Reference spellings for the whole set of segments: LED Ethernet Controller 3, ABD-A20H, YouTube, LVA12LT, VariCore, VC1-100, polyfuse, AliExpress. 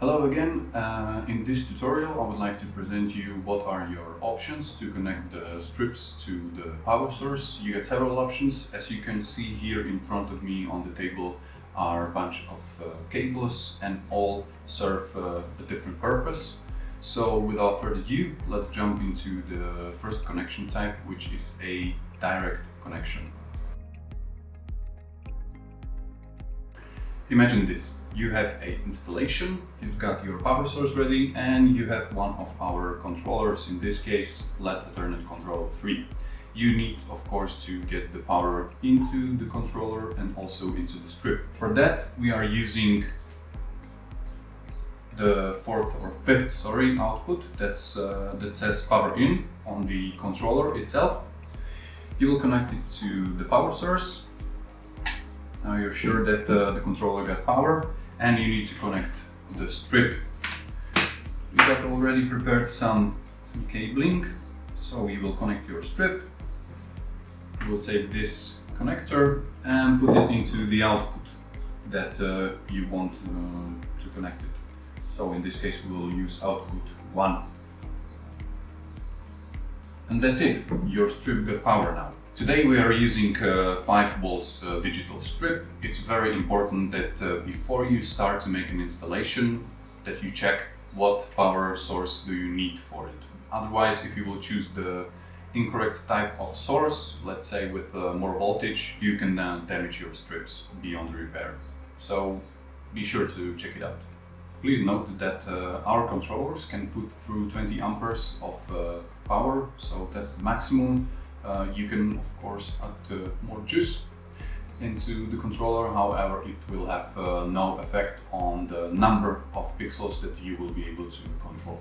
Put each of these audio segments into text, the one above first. Hello again. In this tutorial I would like to present you what are your options to connect the strips to the power source. You get several options. As you can see here in front of me on the table are a bunch of cables, and all serve a different purpose. So without further ado, let's jump into the first connection type, which is a direct connection. Imagine this, you have an installation, you've got your power source ready, and you have one of our controllers, in this case LED Ethernet Controller 3. You need, of course, to get the power into the controller and also into the strip. For that, we are using the fifth output that says power in on the controller itself. You will connect it to the power source. Now you're sure that the controller got power, and you need to connect the strip. We got already prepared some cabling, so you will connect your strip. You will take this connector and put it into the output that you want to connect it. So in this case we will use output 1. And that's it, your strip got power now. Today we are using 5 volts digital strip. It's very important that before you start to make an installation that you check what power source do you need for it. Otherwise, if you will choose the incorrect type of source, let's say with more voltage, you can damage your strips beyond repair. So be sure to check it out. Please note that our controllers can put through 20 amperes of power, so that's the maximum. You can, of course, add more juice into the controller, however, it will have no effect on the number of pixels that you will be able to control.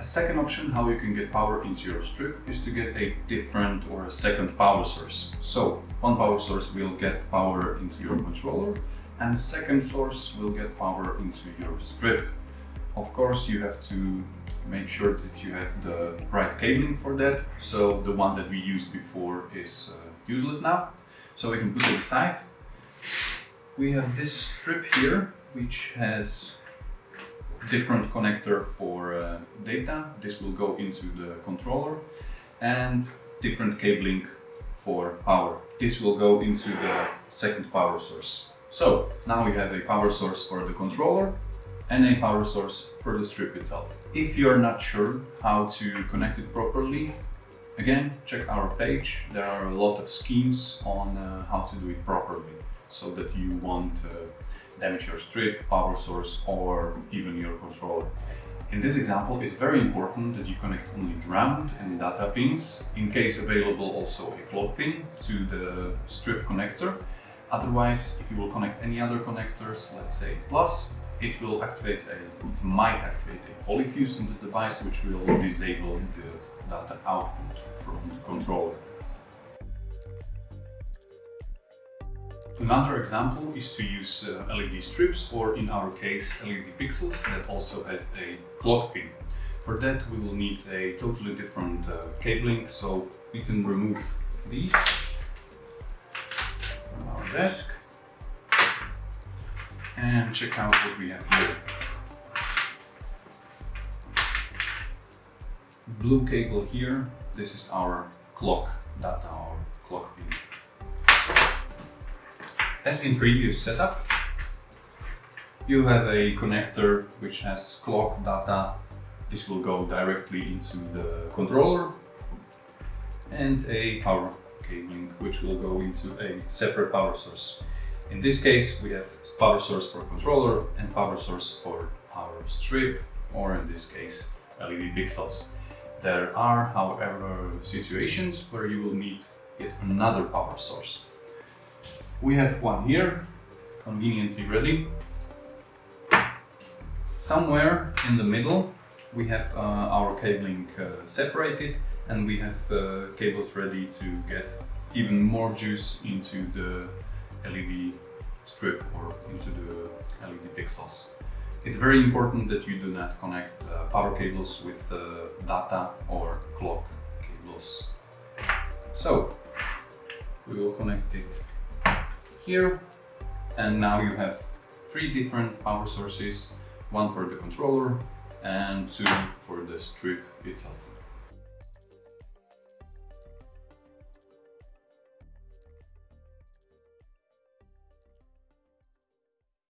A second option how you can get power into your strip is to get a different or a second power source. So, one power source will get power into your controller, and a second source will get power into your strip. Of course, you have to make sure that you have the right cabling for that. So the one that we used before is useless now. So we can put it aside. We have this strip here, which has different connector for data. This will go into the controller, and different cabling for power. This will go into the second power source. So now we have a power source for the controller and a power source for the strip itself. If you're not sure how to connect it properly, again, check our page. There are a lot of schemes on how to do it properly, so that you won't damage your strip, power source, or even your controller. In this example, it's very important that you connect only ground and data pins, in case available also a clock pin, to the strip connector. Otherwise, if you will connect any other connectors, let's say plus, it will activate it might activate a polyfuse in the device, which will disable the data output from the controller. Another example is to use LED strips, or in our case LED pixels, that also have a clock pin. For that we will need a totally different cabling, so we can remove these from our desk and check out what we have here. Blue cable here, this is our clock data or clock pin. As in previous setup, you have a connector which has clock data. This will go directly into the controller, and a power cabling which will go into a separate power source. In this case, we have power source for controller and power source for our strip, or in this case, LED pixels. There are, however, situations where you will need yet another power source. We have one here, conveniently ready. Somewhere in the middle, we have our cabling separated, and we have cables ready to get even more juice into the LED strip or into the LED pixels. It's very important that you do not connect power cables with data or clock cables. So we will connect it here and now you have three different power sources, one for the controller and two for the strip itself.